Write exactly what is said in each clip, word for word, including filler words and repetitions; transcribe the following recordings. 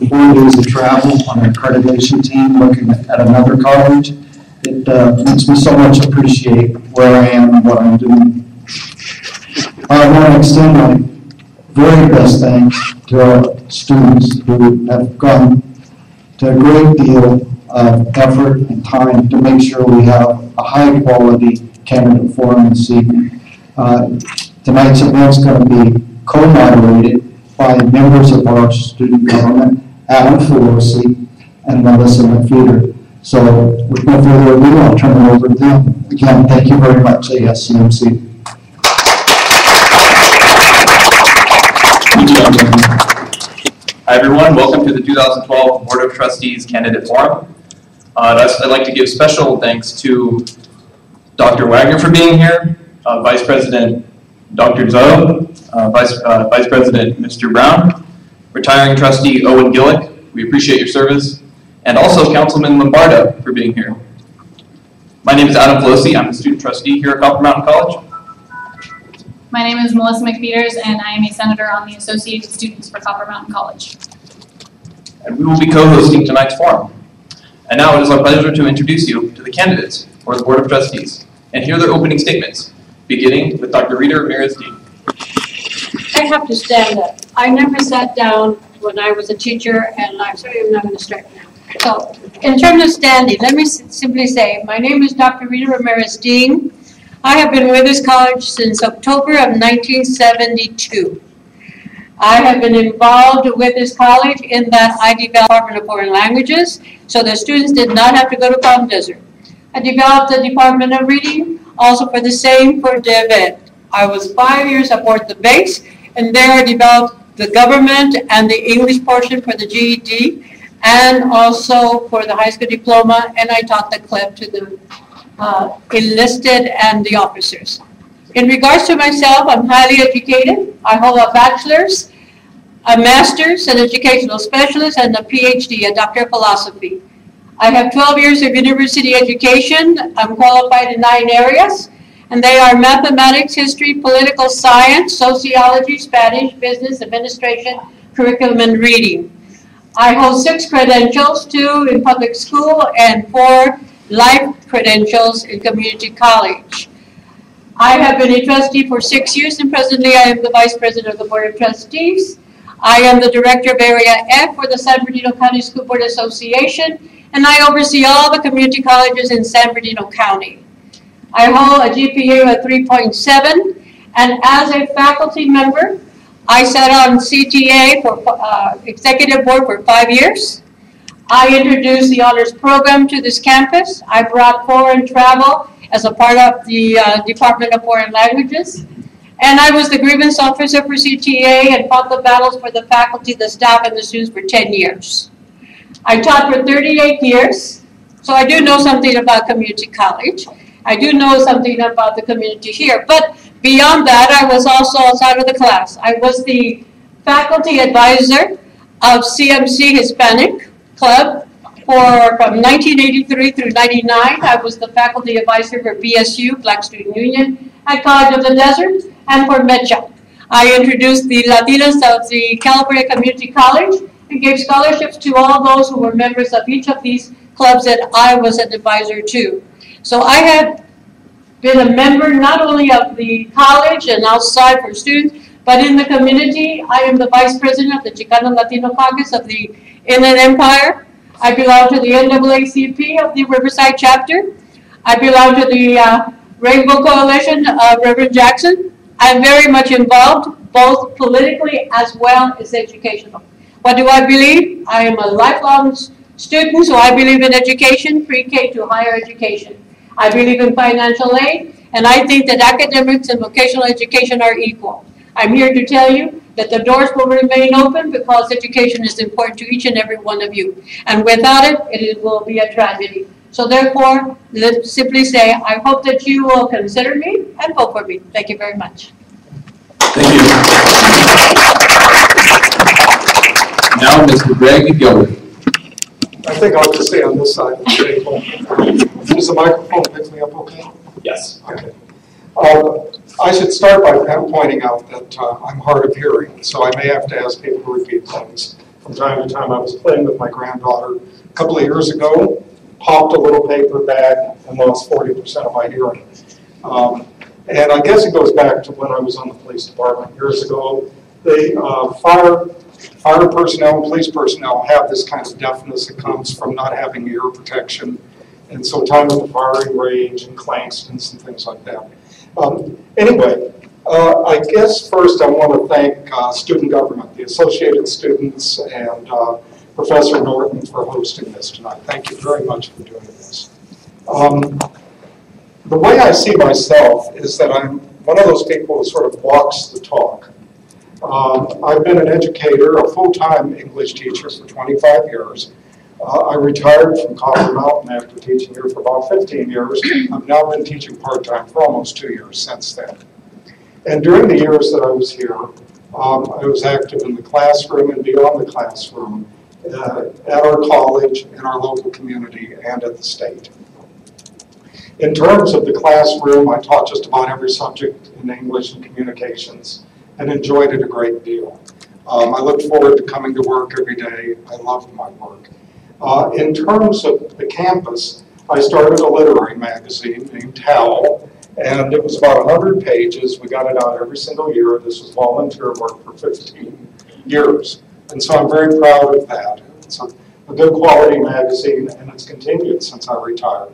The board is a travel on an accreditation team looking at another college. It uh, makes me so much appreciate where I am and what I'm doing. I want to extend my very best thanks to our students who have gone to a great deal of effort and time to make sure we have a high quality candidate forum this evening. Uh, tonight's event is going to be co-moderated by members of our student government, Adam Filosi and Melissa McPeters. So with no further ado, I'll turn it over to them. Again, thank you very much, A S C M C. Hi everyone, welcome to the two thousand twelve Board of Trustees Candidate Forum. Uh, I'd like to give special thanks to Doctor Wagner for being here, uh, Vice President Doctor Zhou, uh, Vice, uh, Vice President Mister Brown, retiring trustee Owen Gillick, we appreciate your service, and also Councilman Lombardo for being here. My name is Adam Filosi, I'm a student trustee here at Copper Mountain College. My name is Melissa McPeters, and I am a senator on the Associated Students for Copper Mountain College. And we will be co-hosting tonight's forum. And now it is our pleasure to introduce you to the candidates for the Board of Trustees and hear their opening statements, beginning with Doctor Rita Ramirez-Dean. I have to stand up. I never sat down when I was a teacher, and I'm sorry I'm not going to start now. So, in terms of standing, let me simply say, my name is Doctor Rita Ramirez-Dean. I have been with this college since October of nineteen seventy-two. I have been involved with this college in that I developed the Department of Foreign Languages, so the students did not have to go to Palm Desert. I developed the Department of Reading, also for the same for DevEd. I was five years aboard the base, and there I developed the government and the English portion for the G E D, and also for the high school diploma, and I taught the C L E B to the Uh, enlisted and the officers. In regards to myself, I'm highly educated. I hold a bachelor's, a master's, an educational specialist, and a P H D, a doctor of philosophy. I have twelve years of university education. I'm qualified in nine areas, and they are mathematics, history, political science, sociology, Spanish, business, administration, curriculum, and reading. I hold six credentials, two in public school and four life credentials in community college. I have been a trustee for six years, and presently I am the Vice President of the Board of Trustees. I am the Director of Area F for the San Bernardino County School Board Association, and I oversee all the community colleges in San Bernardino County. I hold a G P A of three point seven, and as a faculty member, I sat on C T A for uh, Executive Board for five years. I introduced the honors program to this campus. I brought foreign travel as a part of the uh, Department of Foreign Languages. And I was the grievance officer for C T A and fought the battles for the faculty, the staff, and the students for ten years. I taught for thirty-eight years, so I do know something about community college. I do know something about the community here. But beyond that, I was also outside of the class. I was the faculty advisor of C M C Hispanic Club for from nineteen eighty-three through ninety-nine. I was the faculty advisor for B S U, Black Student Union, at College of the Desert, and for MEChA. I introduced the Latinas of the Calabria Community College and gave scholarships to all those who were members of each of these clubs that I was an advisor to. So I have been a member not only of the college and outside for students, but in the community. I am the vice president of the Chicano Latino Caucus of the Inland Empire. I belong to the N double A C P of the Riverside chapter. I belong to the uh, Rainbow Coalition of Reverend Jackson. I'm very much involved, both politically as well as educational. What do I believe? I am a lifelong student, so I believe in education, pre-K to higher education. I believe in financial aid, and I think that academics and vocational education are equal. I'm here to tell you that the doors will remain open because education is important to each and every one of you. And without it, it will be a tragedy. So therefore, let's simply say, I hope that you will consider me and vote for me. Thank you very much. Thank you. Now, Mister Greg Gilbert. I think I'll just stay on this side. Is the microphone picking me up okay? Yes. Okay. Um, I should start by pointing out that uh, I'm hard of hearing, so I may have to ask people to repeat things. from time to time. I was playing with my granddaughter a couple of years ago, popped a little paper bag, and lost forty percent of my hearing. Um, and I guess it goes back to when I was on the police department years ago. They, uh, fire, fire personnel and police personnel have this kind of deafness that comes from not having ear protection. And so time at the firing range and Clangston's and things like that. Um, anyway, uh, I guess first I want to thank uh, student government, the Associated Students, and uh, Professor Norton for hosting this tonight. Thank you very much for doing this. Um, the way I see myself is that I'm one of those people who sort of walks the talk. Um, I've been an educator, a full-time English teacher for twenty-five years. Uh, I retired from Copper Mountain after teaching here for about fifteen years. I've now been teaching part-time for almost two years since then. And during the years that I was here, um, I was active in the classroom and beyond the classroom, uh, at our college, in our local community, and at the state. In terms of the classroom, I taught just about every subject in English and communications and enjoyed it a great deal. Um, I looked forward to coming to work every day. I loved my work. Uh, in terms of the campus, I started a literary magazine named Howl, and it was about one hundred pages. We got it out every single year. This was volunteer work for fifteen years. And so I'm very proud of that. It's a, a good quality magazine, and it's continued since I retired.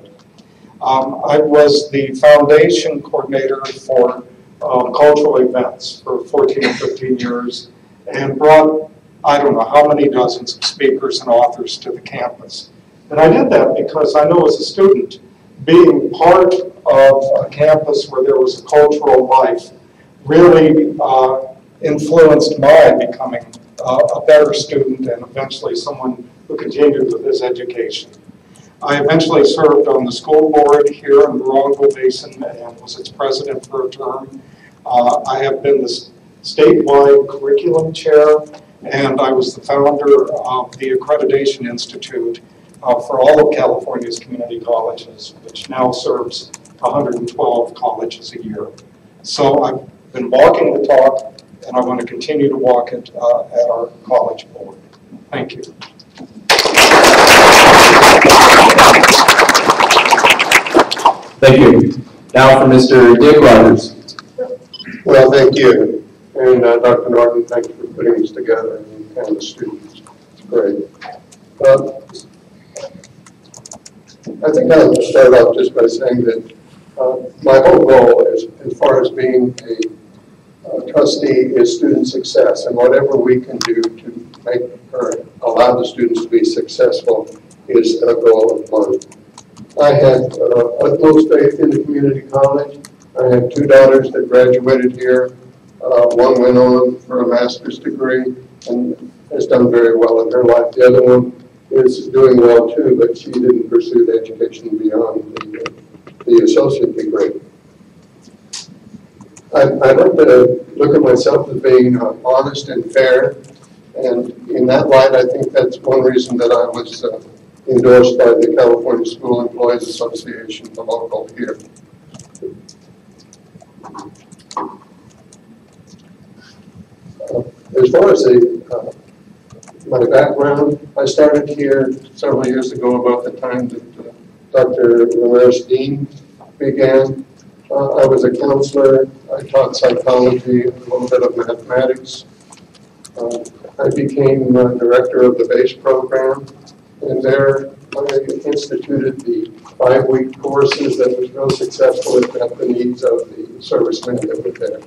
Um, I was the foundation coordinator for um, cultural events for fourteen or fifteen years, and brought I don't know how many dozens of speakers and authors to the campus. And I did that because I know as a student, being part of a campus where there was a cultural life really uh, influenced my becoming uh, a better student and eventually someone who continued with his education. I eventually served on the school board here in the Morongo Basin and was its president for a term. Uh, I have been the statewide curriculum chair, and I was the founder of the Accreditation Institute uh, for all of California's community colleges, which now serves one hundred twelve colleges a year. So I've been walking the talk, and I want to continue to walk it uh, at our college board. Thank you. Thank you. Now for Mister Dick Rogers. Well, thank you. And uh, Doctor Norton, thanks for putting this together, and the students. It's great. Uh, I think I'll start off just by saying that uh, my whole goal is, as far as being a uh, trustee is student success, and whatever we can do to make or allow the students to be successful is a goal of mine. I had uh, utmost faith in the community college. I have two daughters that graduated here. Uh, one went on for a master's degree and has done very well in her life. The other one is doing well too, but she didn't pursue the education beyond the, the associate degree. I, I like to look at myself as being uh, honest and fair, and in that light, I think that's one reason that I was uh, endorsed by the California School Employees Association, the local here. Uh, as far as the, uh, my background, I started here several years ago about the time that uh, Doctor Ramirez-Dean began. Uh, I was a counselor. I taught psychology, a little bit of mathematics. Uh, I became uh, director of the BASE program, and there I instituted the five-week courses that was real successful at the needs of the servicemen that were there.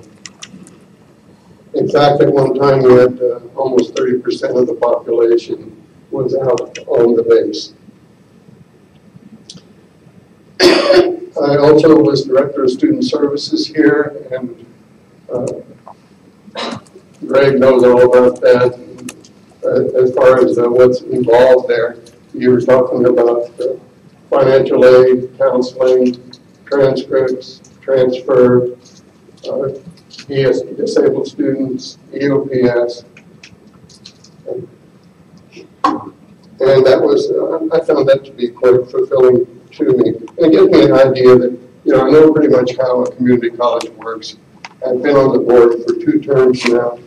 In fact, at one time we had uh, almost thirty percent of the population was out on the base. I also was director of student services here, and uh, Greg knows all about that. Uh, as far as uh, what's involved there, you were talking about uh, financial aid, counseling, transcripts, transfer, uh, E S P, disabled students, E O P S, and, and that was, uh, I found that to be quite fulfilling to me. And it gives me an idea that, you know, I know pretty much how a community college works. I've been on the board for two terms now.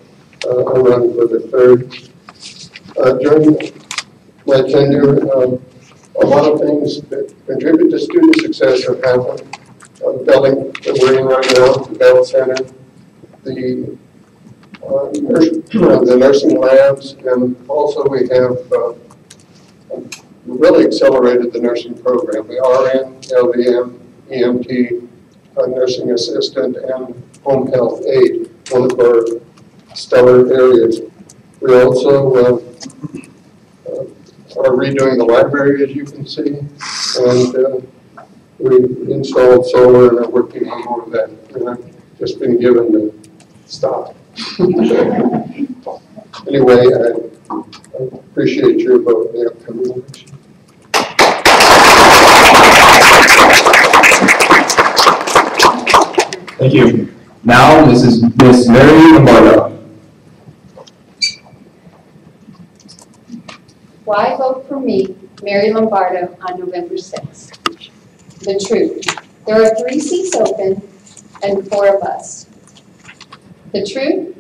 Uh, I'm running for the third. uh, during my tenure, um, a lot of things that contribute to student success have happened. Uh, the building that we're in right now, the Bell Center, the, uh, nurse, uh, the nursing labs, and also we have uh, really accelerated the nursing program. The R N, L V M, E M T, uh, nursing assistant, and home health aide, one of our stellar areas. We also uh, uh, are redoing the library, as you can see, and uh, we installed solar and are working on more of that. And I've just been given the stop. Anyway, I, I appreciate your vote in the upcoming election. Thank you. Now, this is Miz Mary Lombardo. Why vote for me, Mary Lombardo, on November sixth? The truth. There are three seats open and four of us. The truth.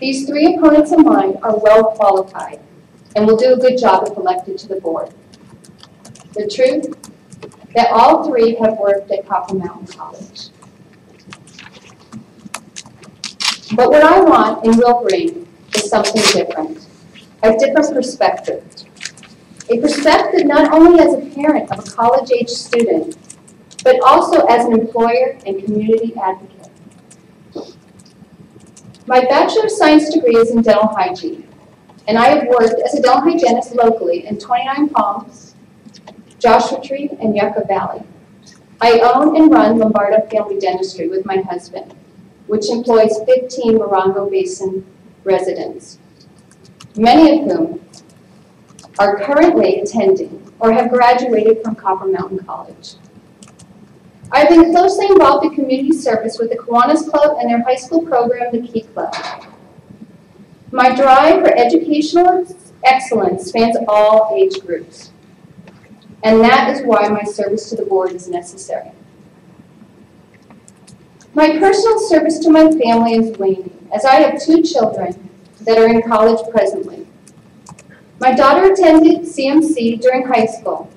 These three opponents of mine are well qualified and will do a good job if elected to the board. The truth. That all three have worked at Copper Mountain College. But what I want and will bring is something different, a different perspective. A perspective not only as a parent of a college-age student, but also as an employer and community advocate. My Bachelor of Science degree is in dental hygiene, and I have worked as a dental hygienist locally in twenty-nine Palms, Joshua Tree, and Yucca Valley. I own and run Lombardo Family Dentistry with my husband, which employs fifteen Morongo Basin residents, many of whom are currently attending or have graduated from Copper Mountain College. I've been closely involved in community service with the Kiwanis Club and their high school program, the Key Club. My drive for educational excellence spans all age groups, and that is why my service to the board is necessary. My personal service to my family is waning, as I have two children that are in college presently. My daughter attended C M C during high school,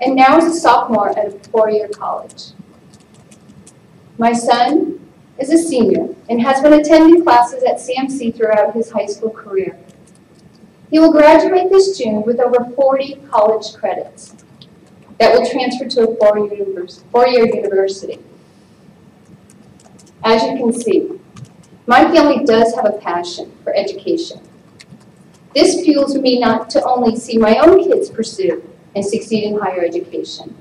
and now is a sophomore at a four-year college. My son is a senior and has been attending classes at C M C throughout his high school career. He will graduate this June with over forty college credits that will transfer to a four-year university. As you can see, my family does have a passion for education. This fuels me not to only see my own kids pursue and succeed in higher education,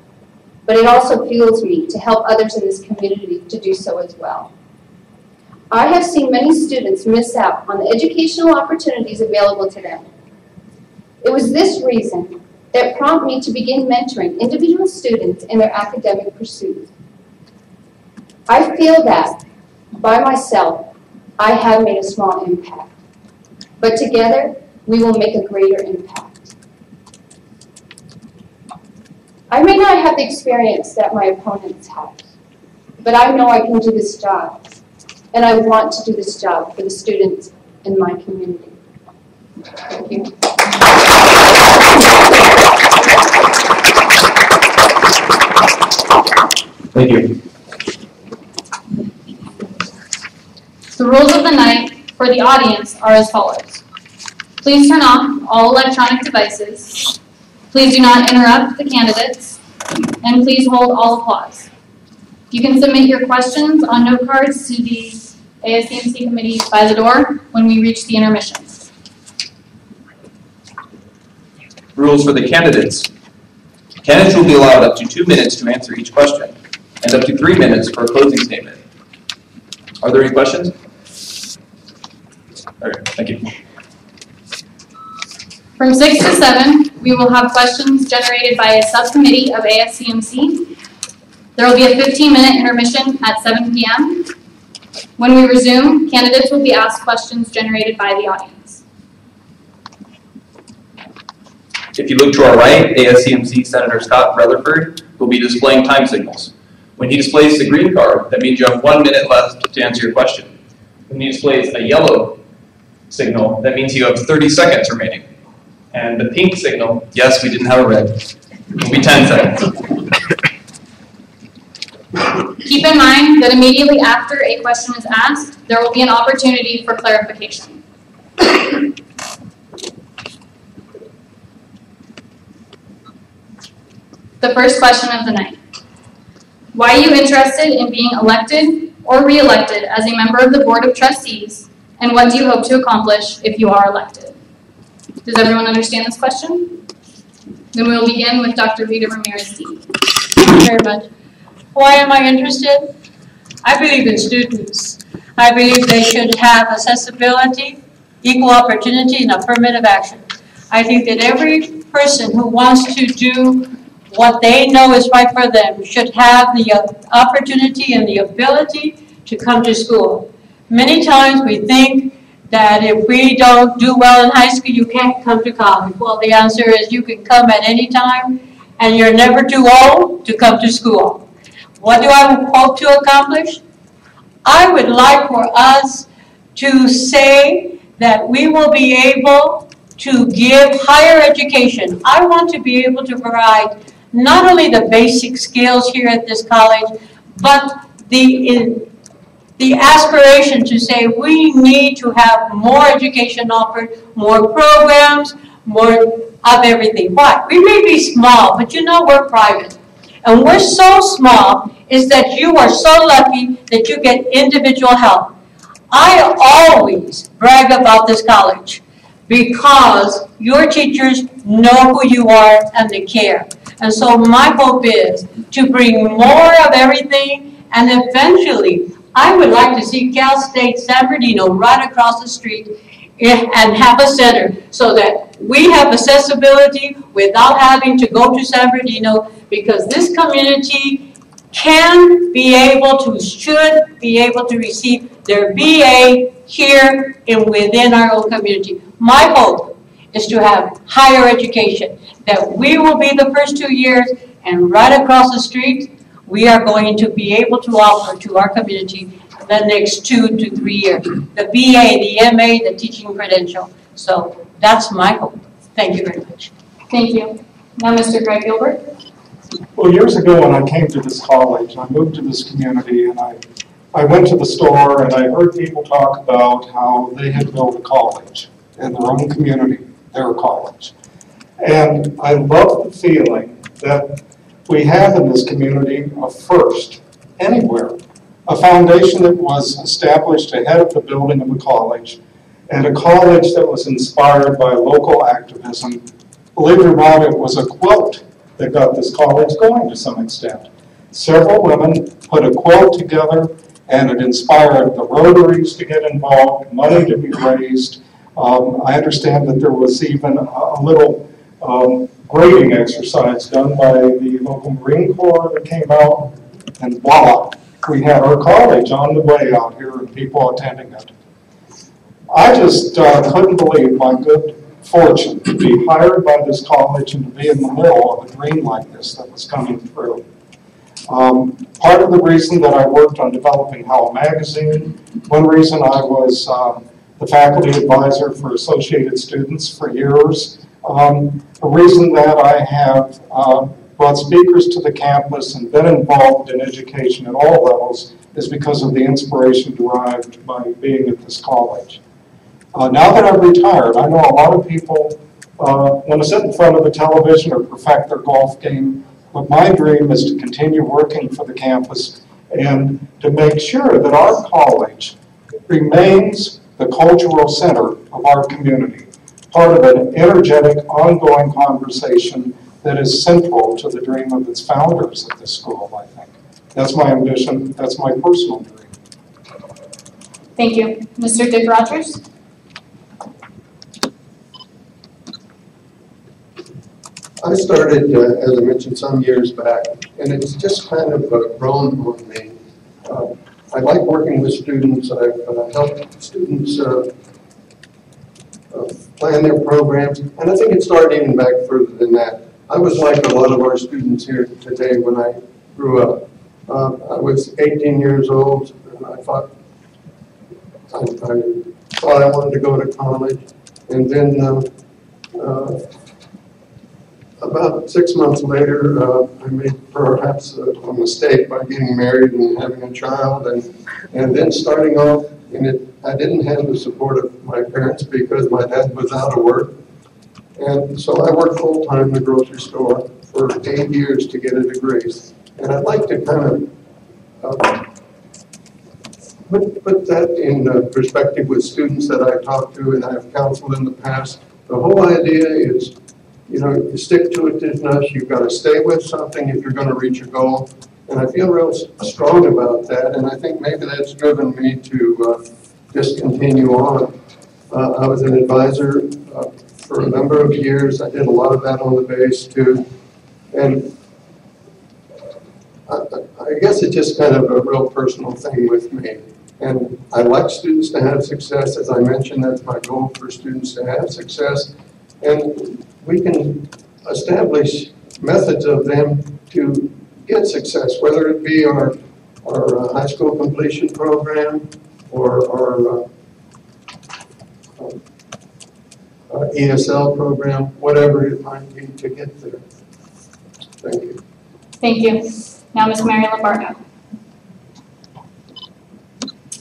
but it also fuels me to help others in this community to do so as well. I have seen many students miss out on the educational opportunities available to them. It was this reason that prompted me to begin mentoring individual students in their academic pursuits. I feel that by myself, I have made a small impact, but together, we will make a greater impact. I may not have the experience that my opponents have, but I know I can do this job, and I want to do this job for the students in my community. Thank you. Thank you. The rules of the night for the audience are as follows. Please turn off all electronic devices. Please do not interrupt the candidates. And please hold all applause. You can submit your questions on note cards to the A S C M C committee by the door when we reach the intermission. Rules for the candidates. Candidates will be allowed up to two minutes to answer each question and up to three minutes for a closing statement. Are there any questions? All right, thank you. From six to seven, we will have questions generated by a subcommittee of A S C M C. There will be a fifteen minute intermission at seven p m When we resume, candidates will be asked questions generated by the audience. If you look to our right, A S C M C Senator Scott Rutherford will be displaying time signals. When he displays the green card, that means you have one minute left to answer your question. When he displays a yellow signal, that means you have thirty seconds remaining. And the pink signal, yes, we didn't have a red, will be ten seconds. Keep in mind that immediately after a question is asked, there will be an opportunity for clarification. The first question of the night. Why are you interested in being elected or re-elected as a member of the Board of Trustees, and what do you hope to accomplish if you are elected? Does everyone understand this question? Then we will begin with Doctor Rita Ramirez-Dean. Thank you very much. Why am I interested? I believe in students. I believe they should have accessibility, equal opportunity, and affirmative action. I think that every person who wants to do what they know is right for them should have the opportunity and the ability to come to school. Many times we think that if we don't do well in high school, you can't come to college. Well, the answer is you can come at any time, and you're never too old to come to school. What do I hope to accomplish? I would like for us to say that we will be able to give higher education. I want to be able to provide not only the basic skills here at this college, but the, in, the aspiration to say we need to have more education offered, more programs, more of everything. Why? We may be small, but you know we're private. And we're so small is that you are so lucky that you get individual help. I always brag about this college because your teachers know who you are and they care. And so my hope is to bring more of everything, and eventually I would like to see Cal State San Bernardino right across the street and have a center so that we have accessibility without having to go to San Bernardino, because this community can be able to, should be able to receive their B A here and within our own community. My hope is to have higher education, that we will be the first two years and right across the street, we are going to be able to offer to our community the next two to three years, the B A, the M A, the teaching credential. So that's my hope. Thank you very much. Thank you. Now, Mister Greg Gilbert. Well, years ago when I came to this college, I moved to this community, and I, I went to the store and I heard people talk about how they had built a college in their own community, their college. And I love the feeling that we have in this community a first anywhere. A foundation that was established ahead of the building of a college, and a college that was inspired by local activism. Believe it or not, it was a quilt that got this college going to some extent. Several women put a quilt together, and it inspired the Rotaries to get involved, money to be raised. Um, I understand that there was even a little um, grading exercise done by the local Marine Corps that came out, and voila. We had our college on the way out here and people attending it. I just uh, couldn't believe my good fortune to be hired by this college and to be in the middle of a dream like this that was coming through. Um, part of the reason that I worked on developing How Magazine, one reason I was um, the faculty advisor for Associated Students for years, um, the reason that I have uh, brought speakers to the campus and been involved in education at all levels is because of the inspiration derived by being at this college. Uh, now that I'm retired, I know a lot of people uh, want to sit in front of a television or perfect their golf game, but my dream is to continue working for the campus and to make sure that our college remains the cultural center of our community, part of an energetic, ongoing conversation that is central to the dream of its founders at this school, I think. That's my ambition, that's my personal dream. Thank you. Mister Dick Rogers? I started, uh, as I mentioned, some years back, and it's just kind of uh, grown on me. Uh, I like working with students. I've uh, helped students uh, uh, plan their programs, and I think it started even back further than that. I was like a lot of our students here today when I grew up. Uh, I was eighteen years old, and I thought I, I thought I wanted to go to college. And then uh, Uh, about six months later, uh, I made perhaps a, a mistake by getting married and having a child, and, and then starting off, and it, I didn't have the support of my parents because my dad was out of work. And so I worked full-time in the grocery store for eight years to get a degree. And I'd like to kind of uh, put, put that in uh, perspective with students that I talked to and I've counseled in the past. The whole idea is, you know, you stick to it, you've got to stay with something if you're going to reach a goal. And I feel real strong about that, and I think maybe that's driven me to uh, just continue on. Uh, I was an advisor uh, for a number of years. I did a lot of that on the base too. And I, I guess it's just kind of a real personal thing with me. And I like students to have success. As I mentioned, that's my goal, for students to have success. And we can establish methods of them to get success, whether it be our, our uh, high school completion program or our uh, uh, E S L program, whatever it might be to get there. Thank you. Thank you. Now Miz Mary Lombardo.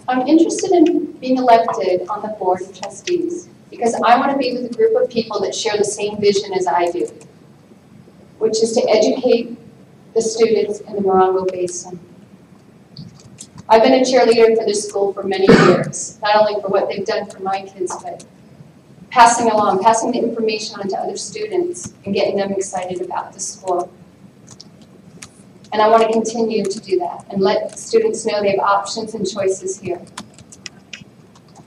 I'm interested in being elected on the Board of Trustees because I want to be with a group of people that share the same vision as I do, which is to educate the students in the Morongo Basin. I've been a cheerleader for this school for many years, not only for what they've done for my kids, but passing along, passing the information on to other students and getting them excited about the school. And I want to continue to do that and let students know they have options and choices here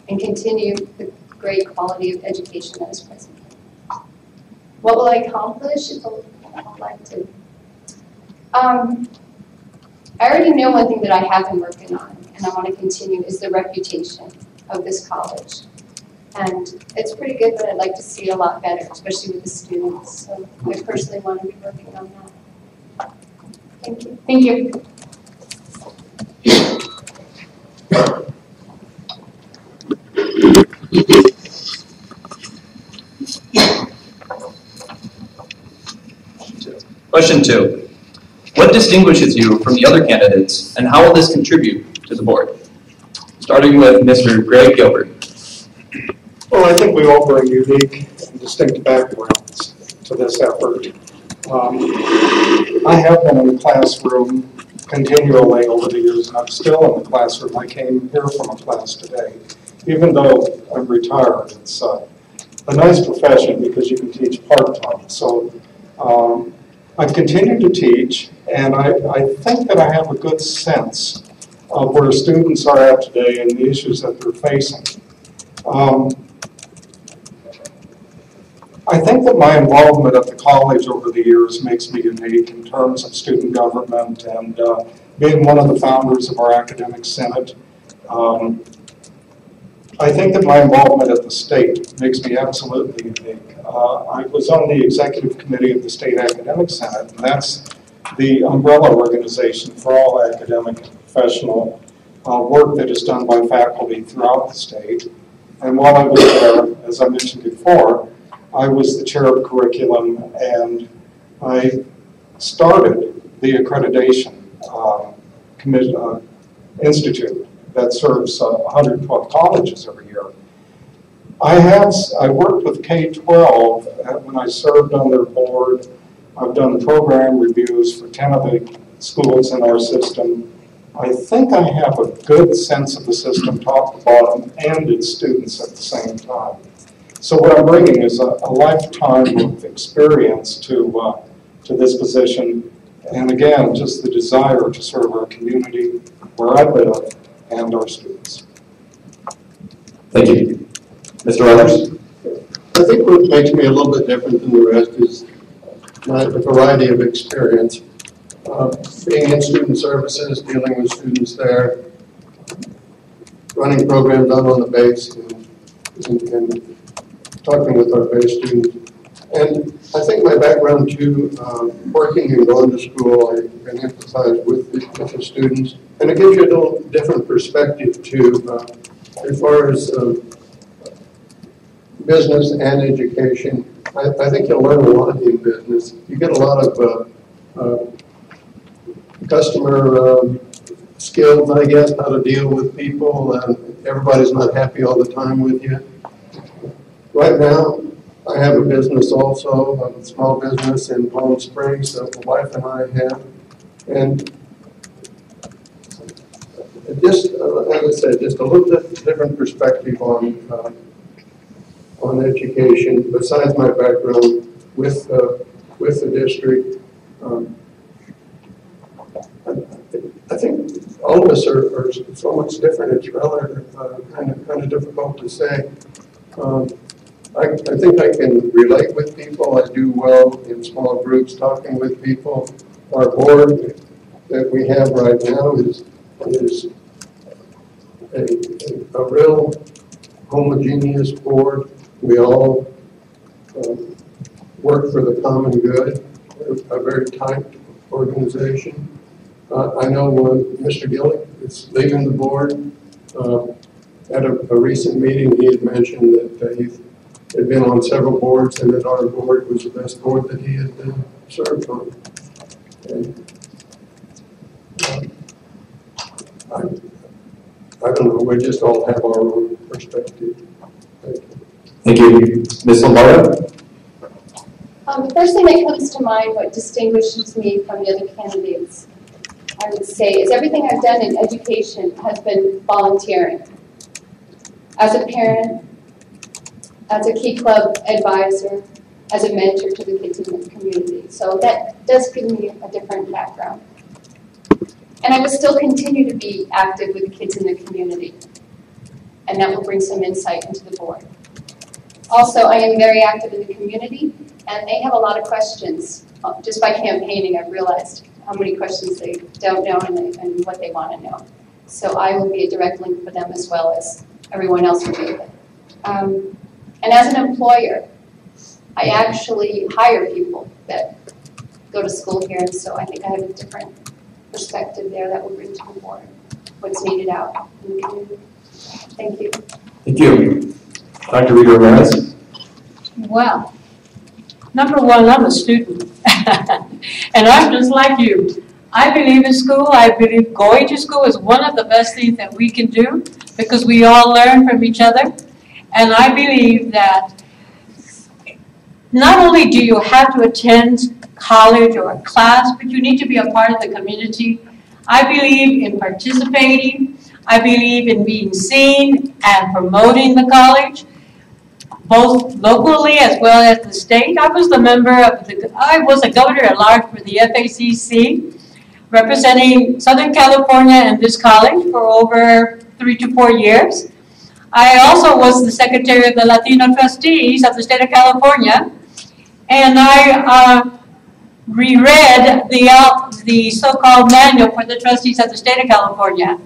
and continue the great quality of education that is present. What will I accomplish if I'm elected? Um, I already know one thing that I have been working on and I want to continue is the reputation of this college. And it's pretty good, but I'd like to see it a lot better, especially with the students. So I personally want to be working on that. Thank you. Thank you. Question two. What distinguishes you from the other candidates, and how will this contribute to the board? Starting with Mister Greg Gilbert. Well, I think we all bring unique and distinct backgrounds to this effort. Um, I have been in the classroom continually over the years, and I'm still in the classroom. I came here from a class today, even though I'm retired. It's uh, a nice profession because you can teach part-time. So um, I've continued to teach, and I, I think that I have a good sense of where students are at today and the issues that they're facing. Um, I think that my involvement at the college over the years makes me unique in terms of student government and uh, being one of the founders of our academic senate. Um, I think that my involvement at the state makes me absolutely unique. Uh, I was on the executive committee of the State Academic Senate, and that's the umbrella organization for all academic and professional uh, work that is done by faculty throughout the state. And while I was there, as I mentioned before, I was the chair of curriculum, and I started the accreditation uh, committee, uh, institute that serves uh, one hundred twelve colleges every year. I have I worked with K twelve when I served on their board. I've done program reviews for ten of the schools in our system. I think I have a good sense of the system top to bottom and its students at the same time. So what I'm bringing is a, a lifetime of experience to, uh, to this position, and again, just the desire to serve our community where I live and our students. Thank you. Mister Rogers? I think what makes me a little bit different than the rest is my variety of experience. Uh, being in student services, dealing with students there, running programs out on the base, and, and, and talking with our base students. And I think my background too, uh, working and going to school, I can emphasize with the, with the students, and it gives you a little different perspective too, uh, as far as uh, business and education. I, I think you'll learn a lot in business. You get a lot of uh, uh, customer um, skills, I guess, how to deal with people. And everybody's not happy all the time with you. Right now, I have a business also, a small business in Palm Springs that my wife and I have. And just, uh, as I said, just a little bit different perspective on uh, on education, besides my background with, uh, with the district. Um, I think all of us are, are so much different. It's rather uh, kind of kind of difficult to say. Um, I, I think I can relate with people. I do well in small groups talking with people. Our board that we have right now is is a, a, a real homogeneous board. We all um, work for the common good. We're a very tight organization. Uh, I know uh, Mister Gillick is leaving the board. Uh, at a, a recent meeting, he had mentioned that uh, he had been on several boards and that our board was the best board that he had uh, served on. And, uh, I, I don't know, we just all have our own perspective. Thank you. Thank you. Miz Lombardo? Um, the first thing that comes to mind, what distinguishes me from the other candidates, I would say, is everything I've done in education has been volunteering. As a parent, as a Key Club advisor, as a mentor to the kids in the community. So that does give me a different background. And I will still continue to be active with the kids in the community, and that will bring some insight into the board. Also, I am very active in the community, and they have a lot of questions. Just by campaigning, I've realized how many questions they don't know and, they, and what they want to know. So I will be a direct link for them as well as everyone else will be. Um, and as an employer, I actually hire people that go to school here, and so I think I have a different perspective there that will bring to the board what's needed out in the community. Thank you. Thank you. Doctor Rita Ramirez? Well, number one, I'm a student. And I'm just like you. I believe in school. I believe going to school is one of the best things that we can do because we all learn from each other. And I believe that not only do you have to attend college or a class, but you need to be a part of the community. I believe in participating. I believe in being seen and promoting the college, both locally as well as the state. I was the member of the, I was a governor at large for the F A C C, representing Southern California and this college for over three to four years. I also was the secretary of the Latino trustees of the state of California, and I uh, reread the uh, the so-called manual for the trustees of the state of California.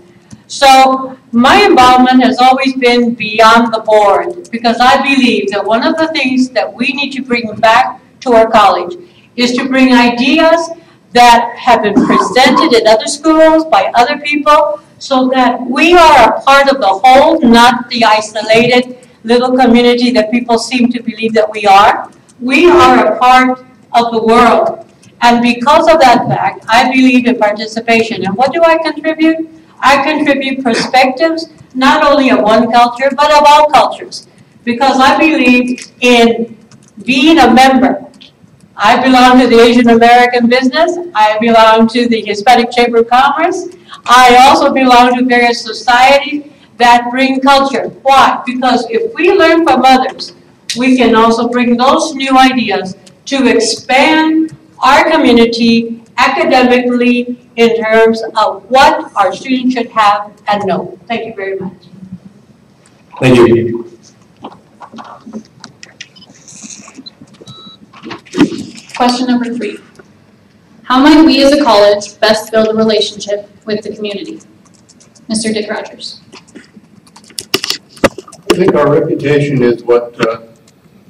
So my involvement has always been beyond the board because I believe that one of the things that we need to bring back to our college is to bring ideas that have been presented in other schools by other people so that we are a part of the whole, not the isolated little community that people seem to believe that we are. We are a part of the world. And because of that fact, I believe in participation. And what do I contribute? I contribute perspectives, not only of one culture, but of all cultures, because I believe in being a member. I belong to the Asian American business. I belong to the Hispanic Chamber of Commerce. I also belong to various societies that bring culture. Why? Because if we learn from others, we can also bring those new ideas to expand our community academically, in terms of what our students should have and know. Thank you very much. Thank you. Question number three. How might we as a college best build a relationship with the community? Mister Dick Rogers. I think our reputation is what uh,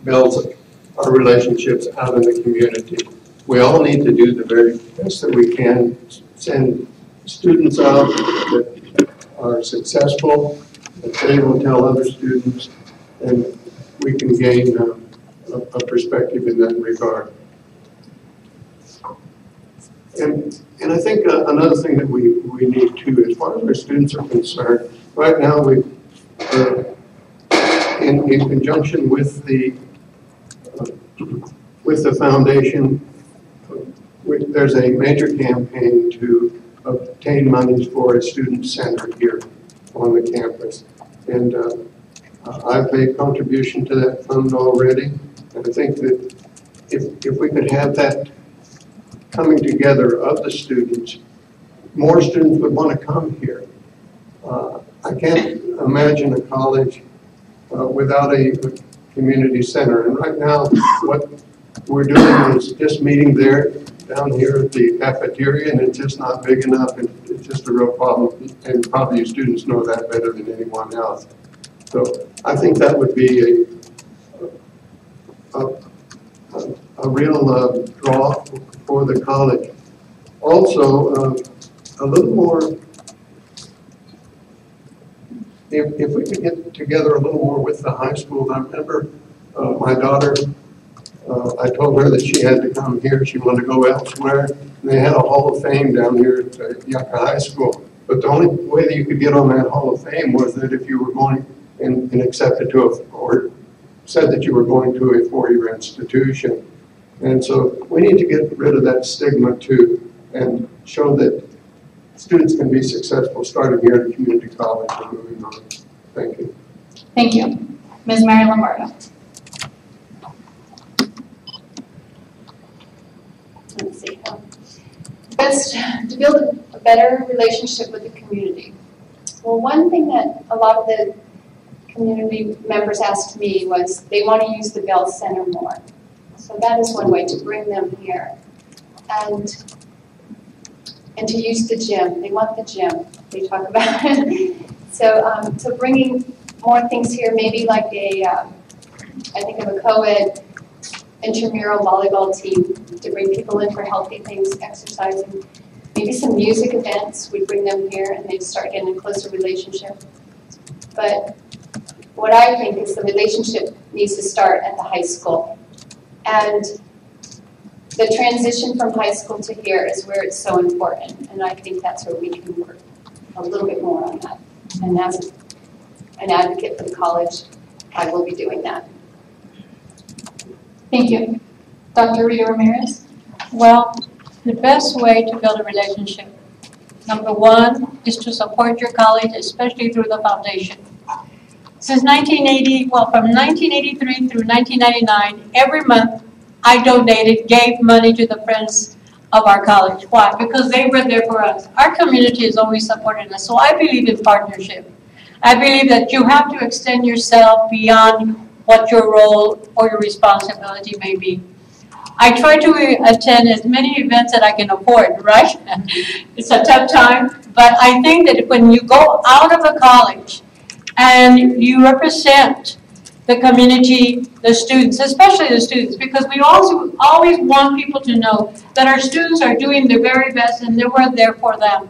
builds our relationships out in the community. We all need to do the very best that we can, send students out that are successful, that they will tell other students, and we can gain uh, a, a perspective in that regard. And, and I think uh, another thing that we, we need to, as far as our students are concerned, right now we, uh, in, in conjunction with the, uh, with the foundation, uh, we, there's a major campaign to obtain monies for a student center here on the campus. And uh, I've made a contribution to that fund already. And I think that if, if we could have that coming together of the students, more students would want to come here. Uh, I can't imagine a college uh, without a, a community center. And right now, what we're doing is just meeting there, down here at the cafeteria, and it's just not big enough, and it's just a real problem. And probably your students know that better than anyone else. So I think that would be a, a, a a real uh, draw for the college. Also, uh, a little more, if, if we could get together a little more with the high school. I remember uh, my daughter, uh, I told her that she had to come here, she wanted to go elsewhere. And they had a Hall of Fame down here at Yucca High School. But the only way that you could get on that Hall of Fame was that if you were going and, and accepted to a, or said that you were going to a four-year institution. And so we need to get rid of that stigma too, and show that students can be successful starting here at a community college and moving on. Thank you. Thank you. Miz Mary Lombardo. Let's see. Best to build a better relationship with the community. Well, one thing that a lot of the community members asked me was they want to use the Bell Center more. So that is one way to bring them here. And and to use the gym. They want the gym. They talk about it. So, um, so bringing more things here, maybe like a, um, I think of a co-ed intramural volleyball team to bring people in for healthy things, exercising. Maybe some music events. We bring them here and they start getting a closer relationship. But what I think is the relationship needs to start at the high school. And the transition from high school to here is where it's so important, and I think that's where we can work a little bit more on that. And as an advocate for the college, I will be doing that. Thank you. Doctor Rita Ramirez? Well, the best way to build a relationship, number one, is to support your college, especially through the foundation. Since nineteen eighty, well, from nineteen eighty-three through nineteen ninety-nine, every month I donated, gave money to the friends of our college. Why? Because they were there for us. Our community has always supported us, so I believe in partnership. I believe that you have to extend yourself beyond what your role or your responsibility may be. I try to attend as many events that I can afford, right? It's a tough time, but I think that when you go out of a college, and you represent the community, the students, especially the students, because we also always want people to know that our students are doing their very best and that we're there for them.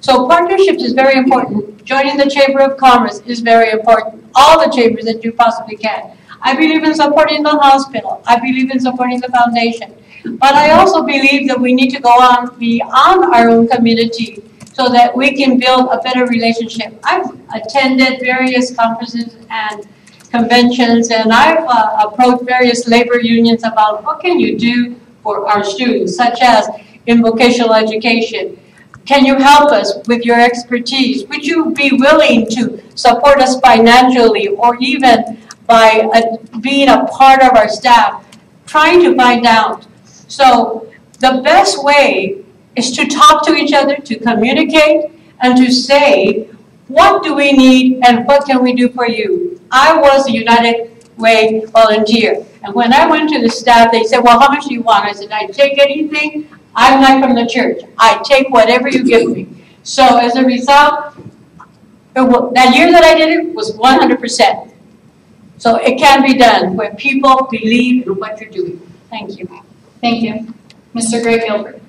So partnerships is very important. Joining the Chamber of Commerce is very important. All the chambers that you possibly can. I believe in supporting the hospital. I believe in supporting the foundation. But I also believe that we need to go on beyond our own community, so that we can build a better relationship. I've attended various conferences and conventions, and I've uh, approached various labor unions about what can you do for our students, such as in vocational education. Can you help us with your expertise? Would you be willing to support us financially or even by a, being a part of our staff? Trying to find out. So the best way is to talk to each other, to communicate, and to say, what do we need and what can we do for you? I was a United Way volunteer. And when I went to the staff, they said, well, how much do you want? I said, I take anything. I'm not from the church. I take whatever you give me. So as a result, that year that I did it was one hundred percent. So it can be done where people believe in what you're doing. Thank you. Thank you. Mister Greg Gilbert.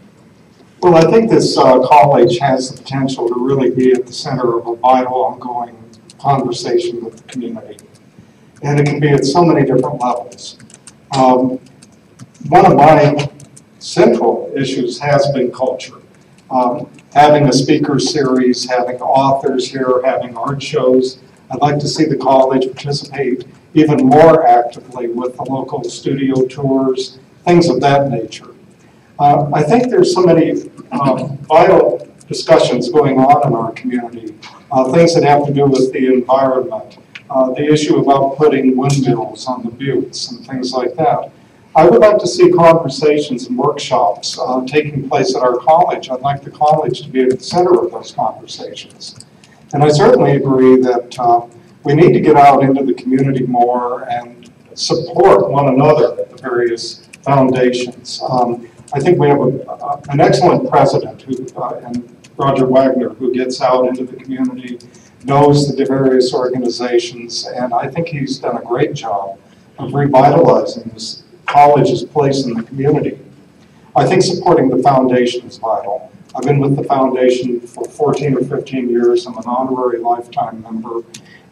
Well, I think this uh, college has the potential to really be at the center of a vital, ongoing conversation with the community. And it can be at so many different levels. Um, one of my central issues has been culture. Um, having a speaker series, having authors here, having art shows. I'd like to see the college participate even more actively with the local studio tours, things of that nature. Uh, I think there's so many um, vital discussions going on in our community, uh, things that have to do with the environment, uh, the issue about putting windmills on the buttes and things like that. I would like to see conversations and workshops uh, taking place at our college. I'd like the college to be at the center of those conversations. And I certainly agree that uh, we need to get out into the community more and support one another at the various foundations. Um, I think we have a, a, an excellent president, who, uh, and Roger Wagner, who gets out into the community, knows the various organizations, and I think he's done a great job of revitalizing this college's place in the community. I think supporting the foundation is vital. I've been with the foundation for fourteen or fifteen years. I'm an honorary lifetime member.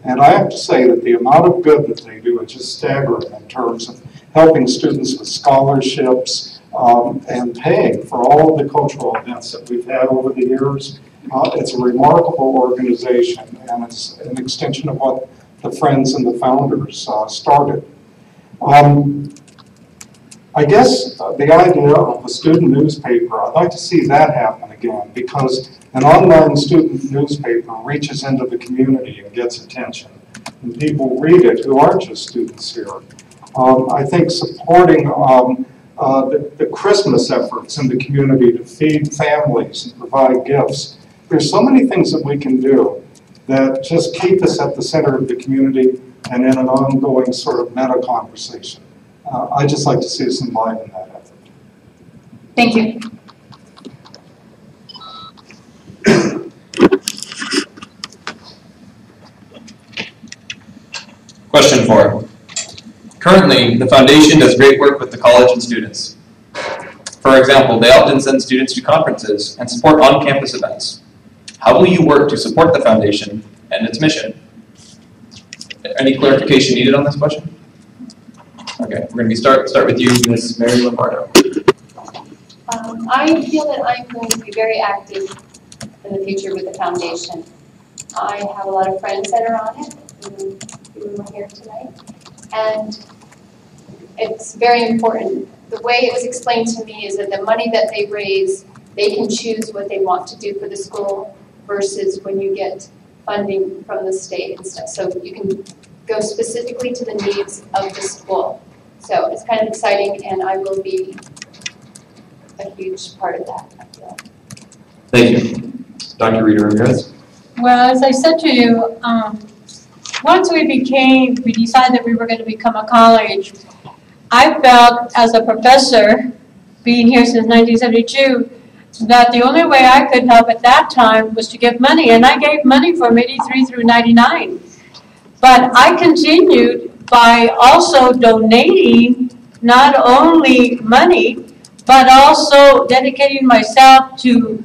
And I have to say that the amount of good that they do is just staggering in terms of helping students with scholarships um, and paying for all of the cultural events that we've had over the years. Uh, it's a remarkable organization, and it's an extension of what the friends and the founders uh, started. Um, I guess uh, the idea of a student newspaper, I'd like to see that happen again, because an online student newspaper reaches into the community and gets attention. And people read it who aren't just students here. Um, I think supporting um, uh, the, the Christmas efforts in the community to feed families and provide gifts. There's so many things that we can do that just keep us at the center of the community and in an ongoing sort of meta conversation. Uh, I'd just like to see us involved in that effort. Thank you. Question four. Currently, the foundation does great work with the college and students. For example, they often send students to conferences and support on-campus events. How will you work to support the foundation and its mission? Any clarification needed on this question? Okay, we're going to start start with you, Miz Mary Lombardo. Um, I feel that I'm going to be very active in the future with the foundation. I have a lot of friends that are on it, who are here tonight, and it's very important. The way it was explained to me is that the money that they raise, they can choose what they want to do for the school versus when you get funding from the state and stuff. So you can go specifically to the needs of the school. So it's kind of exciting, and I will be a huge part of that, I feel. Thank you. Doctor Rita Ramirez. Well, as I said to you, um, once we became, we decided that we were going to become a college, I felt as a professor, being here since nineteen seventy-two, that the only way I could help at that time was to give money, and I gave money from eighty-three through ninety-nine. But I continued by also donating not only money, but also dedicating myself to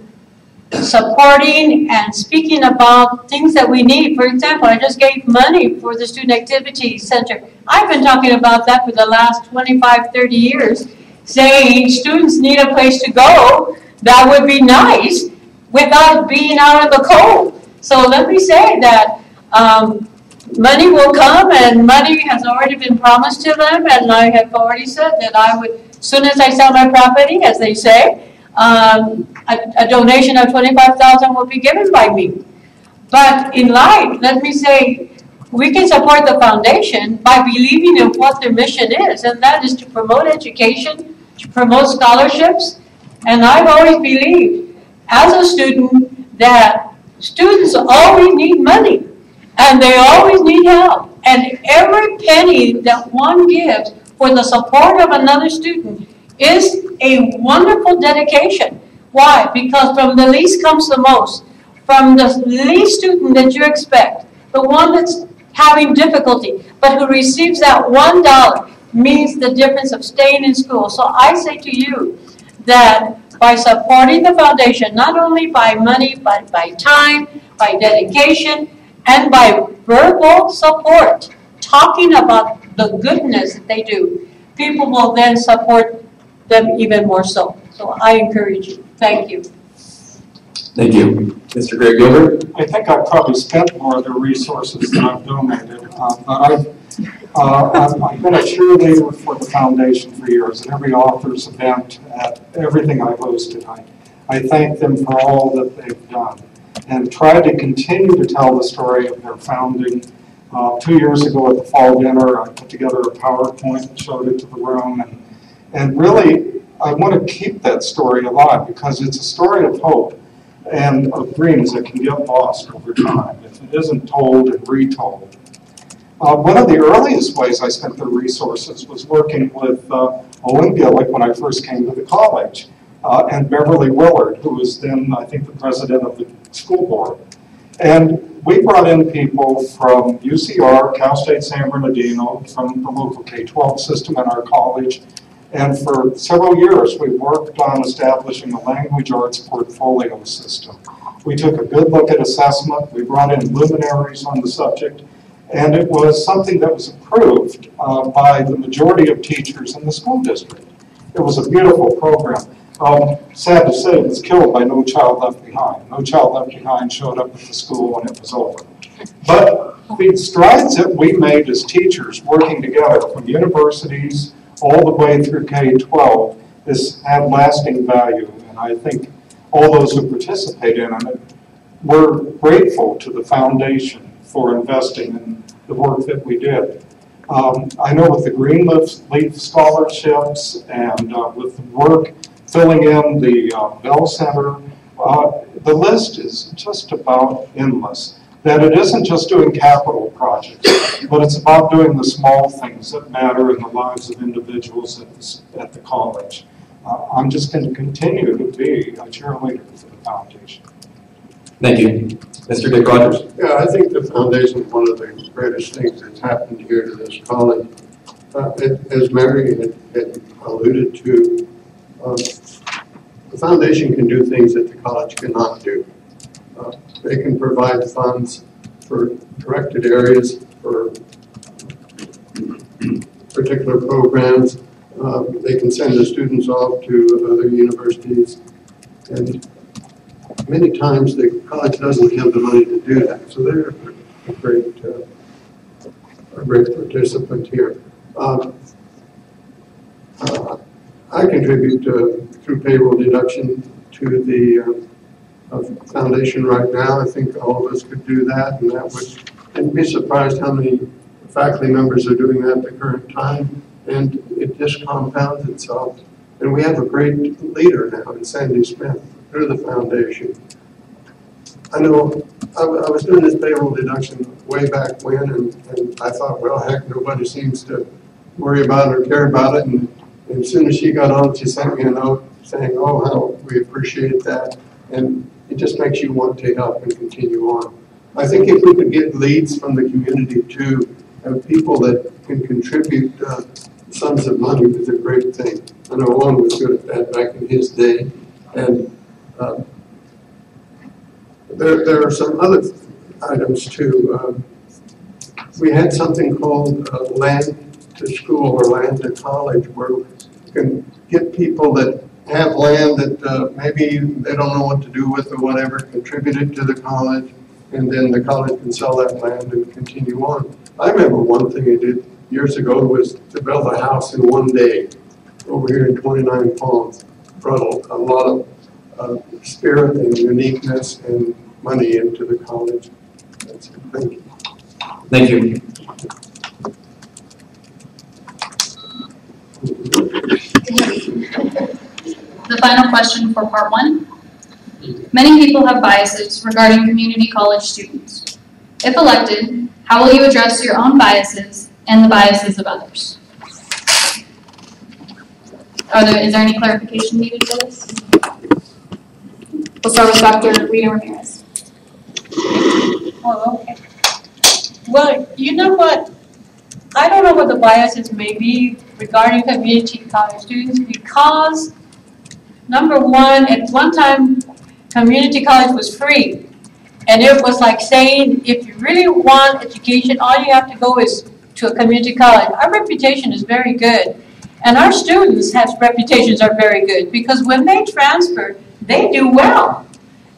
supporting and speaking about things that we need. For example, I just gave money for the Student Activity Center. I've been talking about that for the last twenty-five, thirty years, saying students need a place to go that would be nice without being out in the cold. So let me say that um, money will come, and money has already been promised to them, and I have already said that I would, as soon as I sell my property, as they say, um, a, a donation of twenty-five thousand dollars will be given by me. But in light, let me say, we can support the foundation by believing in what their mission is, and that is to promote education, to promote scholarships, and I've always believed, as a student, that students always need money. And they always need help. And every penny that one gives for the support of another student is a wonderful dedication. Why? Because from the least comes the most. From the least student that you expect, the one that's having difficulty, but who receives that one dollar means the difference of staying in school. So I say to you that by supporting the foundation, not only by money, but by time, by dedication, and by verbal support, talking about the goodness that they do, people will then support them even more so. So I encourage you. Thank you. Thank you. Mister Greg Gilbert? I think I probably spent more of the resources that I've donated, uh, but I've, uh, I've, I've been a cheerleader for the foundation for years at every author's event, at everything I've hosted. I, I thank them for all that they've done and try to continue to tell the story of their founding. Uh, two years ago at the fall dinner, I put together a PowerPoint and showed it to the room, and, and really I want to keep that story alive because it's a story of hope and of dreams that can get lost over time if it isn't told and retold. Uh, one of the earliest ways I spent the resources was working with uh, Owen Gillick when I first came to the college, uh, and Beverly Willard, who was then, I think, the president of the school board. And we brought in people from U C R, Cal State San Bernardino, from the local K twelve system at our college, and for several years, we worked on establishing a language arts portfolio system. We took a good look at assessment. We brought in luminaries on the subject. And it was something that was approved uh, by the majority of teachers in the school district. It was a beautiful program. Um, sad to say, it was killed by No Child Left Behind. No Child Left Behind showed up at the school when it was over. But the strides that we made as teachers working together from universities all the way through K twelve has had lasting value, and I think all those who participate in it were grateful to the foundation for investing in the work that we did. Um, I know with the Greenleaf scholarships and uh, with the work filling in the uh, Bell Center, uh, the list is just about endless. That it isn't just doing capital projects, but it's about doing the small things that matter in the lives of individuals at the, at the college. Uh, I'm just going to continue to be a cheerleader for the foundation. Thank you. Mister Dick Rogers. Yeah, I think the foundation is one of the greatest things that's happened here to this college. Uh, it, as Mary had, had alluded to, um, the foundation can do things that the college cannot do. Uh, They can provide funds for directed areas, for particular programs. Uh, they can send the students off to other universities. And many times the college doesn't have the money to do that. So they're a great, uh, a great participant here. Um, uh, I contribute uh, through payroll deduction to the uh, Of foundation right now. I think all of us could do that, and that would, and be surprised how many faculty members are doing that at the current time, and it just compounds itself. And we have a great leader now in Sandy Smith through the foundation. I know I, I was doing this payroll deduction way back when, and, and I thought, well, heck, nobody seems to worry about it or care about it, and, and as soon as she got on, she sent me a note saying, oh, how we appreciate that. And it just makes you want to help and continue on. I think if we could get leads from the community too, and people that can contribute uh, sums of money is a great thing. I know Owen was good at that back in his day. And uh, there, there are some other items too. Uh, we had something called uh, land to school or land to college, where we can get people that have land that uh, maybe they don't know what to do with or whatever, contributed to the college, and then the college can sell that land and continue on. I remember one thing I did years ago was to build a house in one day over here in twenty-nine Palms. Brought a, a lot of uh, spirit and uniqueness and money into the college. That's it. Thank you. Thank you. The final question for part one. Many people have biases regarding community college students. If elected, how will you address your own biases and the biases of others? Are there, is there any clarification needed for this? We'll start with Doctor Rita Ramirez. Oh, okay. Well, you know what? I don't know what the biases may be regarding community college students because number one, at one time, community college was free. And it was like saying, if you really want education, all you have to go is to a community college. Our reputation is very good. And our students' have reputations are very good because when they transfer, they do well.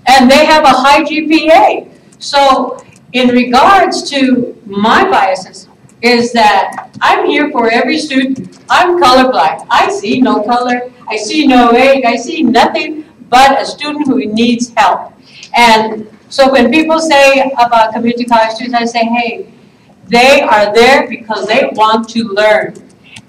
And they have a high G P A. So in regards to my biases, is that I'm here for every student. I'm colorblind. I see no color. I see no age. I see nothing but a student who needs help. And so when people say about community college students, I say, hey, they are there because they want to learn.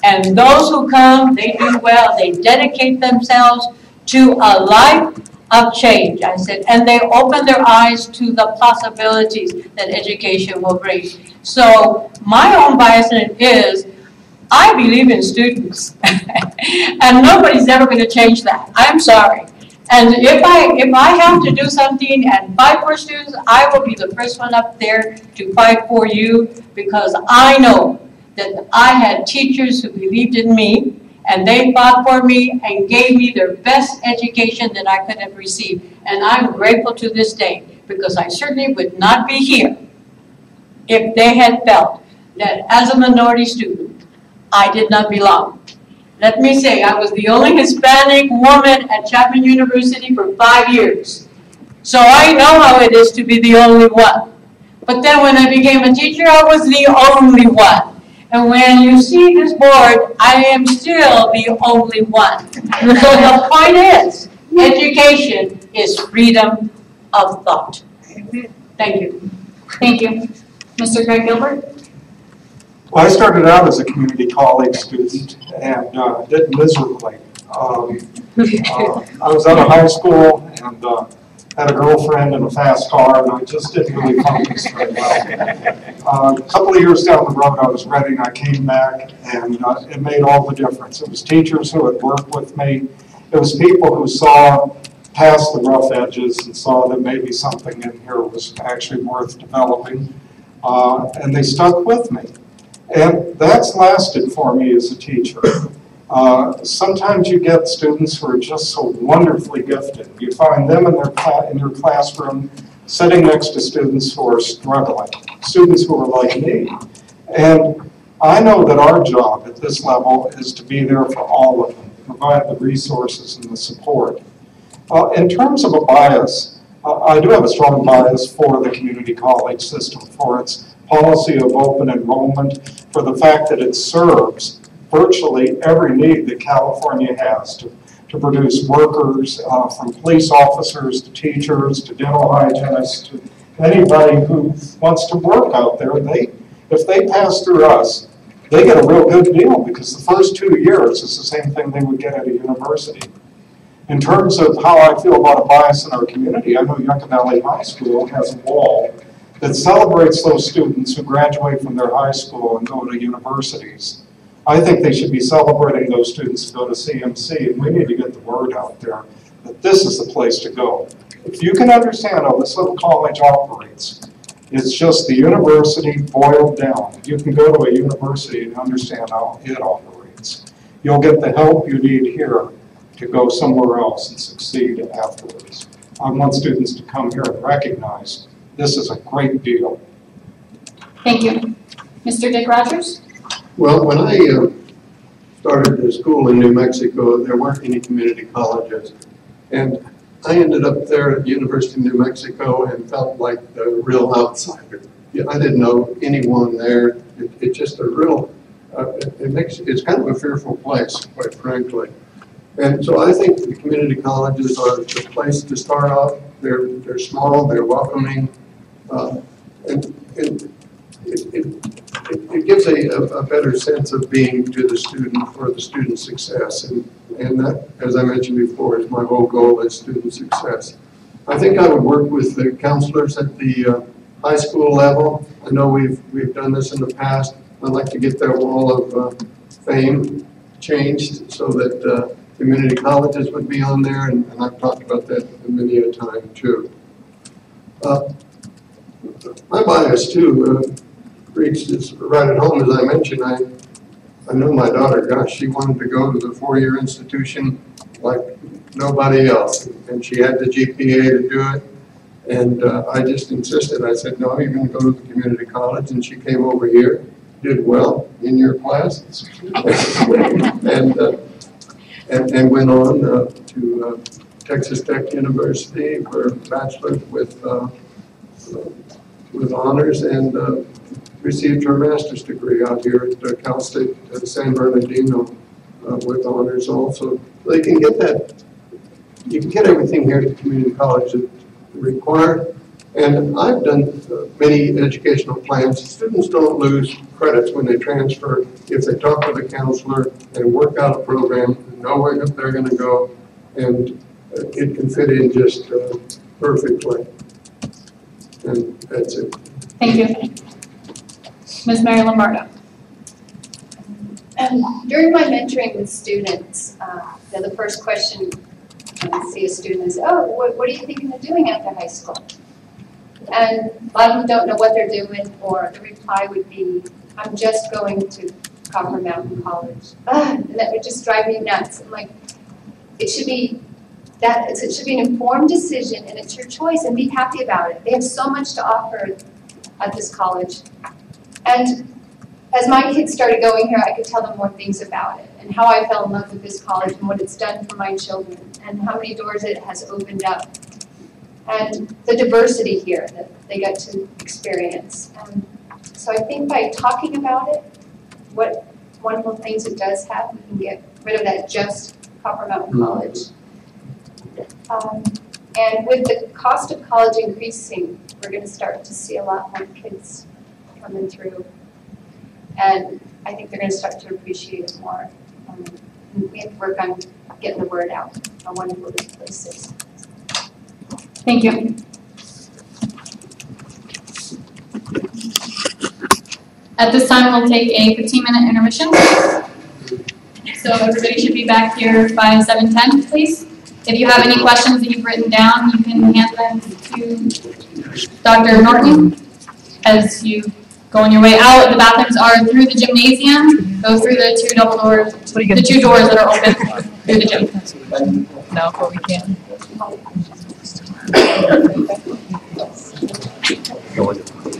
And those who come, they do well. They dedicate themselves to a life of change, I said. And they open their eyes to the possibilities that education will bring. So my own bias in it is I believe in students. And nobody's ever going to change that. I'm sorry. And if I, if I have to do something and fight for students, I will be the first one up there to fight for you because I know that I had teachers who believed in me, and they fought for me and gave me their best education that I could have received. And I'm grateful to this day because I certainly would not be here if they had felt that as a minority student, I did not belong. Let me say, I was the only Hispanic woman at Chapman University for five years. So I know how it is to be the only one. But then when I became a teacher, I was the only one. And when you see this board, I am still the only one. So the point is, education is freedom of thought. Thank you. Thank you. Mister Greg Gilbert? Well, I started out as a community college student and uh, did miserably. Um, uh, I was out of high school and uh, had a girlfriend and a fast car, and I just didn't really focus very well. Uh, a couple of years down the road, I was ready, and I came back, and uh, it made all the difference. It was teachers who had worked with me. It was people who saw past the rough edges and saw that maybe something in here was actually worth developing, uh, and they stuck with me. And that's lasted for me as a teacher. Uh, sometimes you get students who are just so wonderfully gifted. You find them in their cl- in your classroom sitting next to students who are struggling, students who are like me. And I know that our job at this level is to be there for all of them, provide the resources and the support. Uh, in terms of a bias, uh, I do have a strong bias for the community college system, for its policy of open enrollment, for the fact that it serves virtually every need that California has to, to produce workers, uh, from police officers to teachers to dental hygienists to anybody who wants to work out there. They, if they pass through us, they get a real good deal because the first two years is the same thing they would get at a university. In terms of how I feel about a bias in our community, I know Yucca Valley High School has a wall that celebrates those students who graduate from their high school and go to universities. I think they should be celebrating those students who go to C M C, and we need to get the word out there that this is the place to go. If you can understand how this little college operates, it's just the university boiled down. You can go to a university and understand how it operates. You'll get the help you need here to go somewhere else and succeed afterwards. I want students to come here and recognize this is a great deal. Thank you. Mister Dick Rogers? Well, when I uh, started school in New Mexico, there weren't any community colleges. And I ended up there at the University of New Mexico and felt like the real outsider. You know, I didn't know anyone there. It, it's just a real, uh, it, it makes, it's kind of a fearful place, quite frankly. And so I think the community colleges are the place to start off. They're, they're small, they're welcoming, uh, and, and it, it It, it gives a, a better sense of being to the student for the student's success. And, and that, as I mentioned before, is my whole goal is student success. I think I would work with the counselors at the uh, high school level. I know we've, we've done this in the past. I'd like to get that wall of uh, fame changed so that uh, community colleges would be on there. And, and I've talked about that many a time, too. Uh, my bias, too. Uh, Reached is right at home, as I mentioned. I, I know my daughter, gosh, she wanted to go to the four-year institution like nobody else, and she had the G P A to do it. And uh, I just insisted. I said, no, you're going to go to the community college, and she came over here. did well in your classes, and uh, and, and went on uh, to uh, Texas Tech University for a bachelor's with uh, with honors, and uh, received her master's degree out here at Cal State San Bernardino uh, with honors also. So you can get that. You can get everything here at the community college that required. And I've done uh, many educational plans. Students don't lose credits when they transfer. If they talk with a counselor and work out a program, know where they're going to go, and uh, it can fit in just uh, perfectly. And that's it. Thank you. Miz Mary Lombardo. Um, during my mentoring with students, uh, the first question I see a student is, oh, what, what are you thinking of doing after high school? And a lot of them don't know what they're doing, or the reply would be, I'm just going to Copper Mountain College. Ugh, and that would just drive me nuts. I'm like, it should be that it should be an informed decision, and it's your choice, and be happy about it. They have so much to offer at this college. And as my kids started going here, I could tell them more things about it, and how I fell in love with this college, and what it's done for my children, and how many doors it has opened up, and the diversity here that they got to experience. Um, so I think by talking about it, what wonderful things it does have, we can get rid of that just Copper Mountain College. Um, and with the cost of college increasing, we're going to start to see a lot more kids coming through. And I think they're going to start to appreciate it more. Um, and we have to work on getting the word out how wonderful this place is. Thank you. At this time, we'll take a fifteen minute intermission. So everybody should be back here by seven ten, please. If you have any questions that you've written down, you can hand them to Doctor Norton as you go on your way out. The bathrooms are through the gymnasium. Go through the two double doors, the two doors that are open through the gym. No, but we can. Thank you.